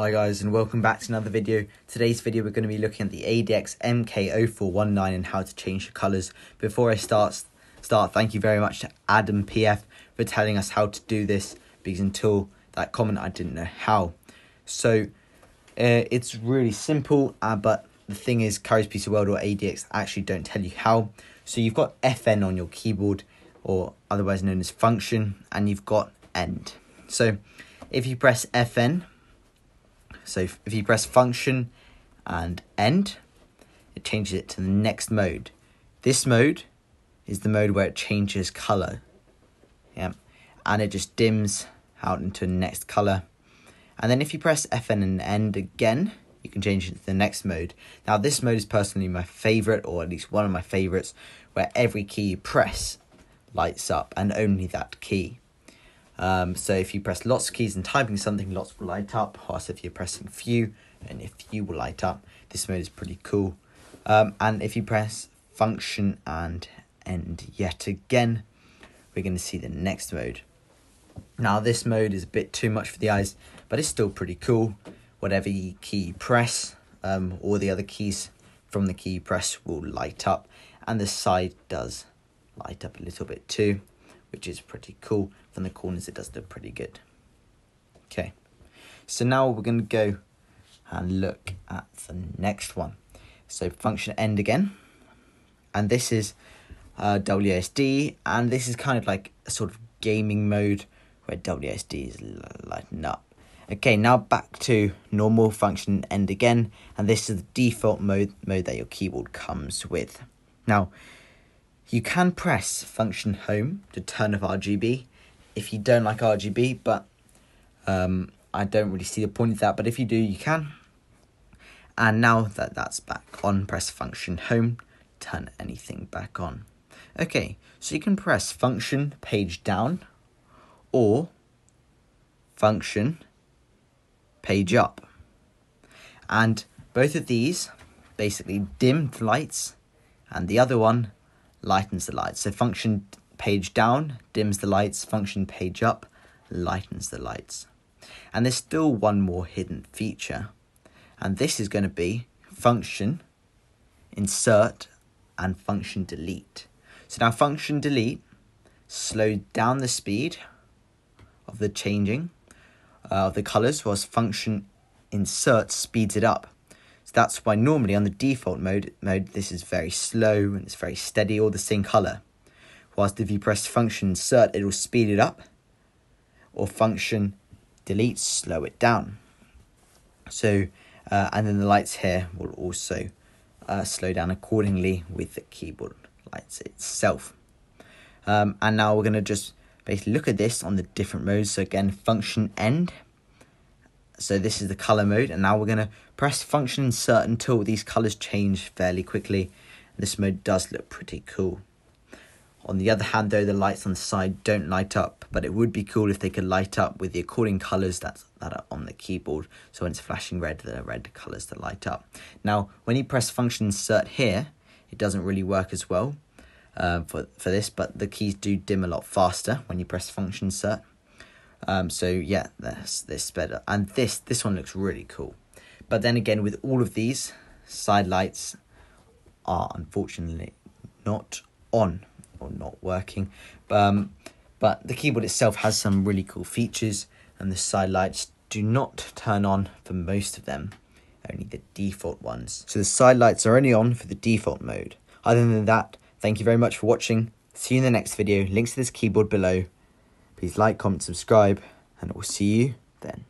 Hi guys, and welcome back to another video. Today's video we're going to be looking at the ADX MK0419 and how to change the colours. Before I start, thank you very much to AdamPF for telling us how to do this, because until that comment I didn't know how. So it's really simple, but the thing is Curry's PC World or ADX actually don't tell you how. So you've got FN on your keyboard, or otherwise known as function, and you've got end. So if you press FN, so if you press function and end, it changes it to the next mode. This mode is the mode where it changes colour. Yeah. And it just dims out into the next colour. And then if you press FN and end again, you can change it to the next mode. Now this mode is personally my favourite, or at least one of my favourites, where every key you press lights up and only that key. So if you press lots of keys and typing something, lots will light up. Whilst if you're pressing few, and if few will light up. This mode is pretty cool. And if you press function and end yet again, we're going to see the next mode. Now this mode is a bit too much for the eyes, but it's still pretty cool. Whatever key you press, all the other keys from the key you press will light up. And the side does light up a little bit too, which is pretty cool. From the corners it does look pretty good. Okay, so now we're going to go and look at the next one. So function end again, and this is WSD, and this is kind of like a sort of gaming mode where WSD is lighting up. Okay, now back to normal function end again, and this is the default mode that your keyboard comes with. Now you can press function home to turn off RGB if you don't like RGB, but I don't really see the point of that, but if you do, you can. And now that that's back on, press function home, turn anything back on. Okay, so you can press function page down or function page up. And both of these basically dim the lights, and the other one lightens the lights. So function page down dims the lights, function page up lightens the lights. And there's still one more hidden feature, and this is going to be function insert and function delete. So now function delete slows down the speed of the changing of the colors, whilst function insert speeds it up. That's why normally on the default mode this is very slow and it's very steady, all the same colour. Whilst if you press function insert, it will speed it up, or function delete, slow it down. So, and then the lights here will also slow down accordingly with the keyboard lights itself. And now we're going to just basically look at this on the different modes. So again, function end. So this is the color mode, and now we're going to press function insert until these colors change fairly quickly. This mode does look pretty cool. On the other hand though, the lights on the side don't light up, but it would be cool if they could light up with the according colors that are on the keyboard. So when it's flashing red, the red colors that light up. Now when you press function insert here, it doesn't really work as well for this, but the keys do dim a lot faster when you press function insert. So yeah, this better, and this one looks really cool. But then again, with all of these, side lights are unfortunately not on or not working. But the keyboard itself has some really cool features, and the side lights do not turn on for most of them, only the default ones. So the side lights are only on for the default mode. Other than that, thank you very much for watching. See you in the next video. Links to this keyboard below. Please like, comment, subscribe, and we'll see you then.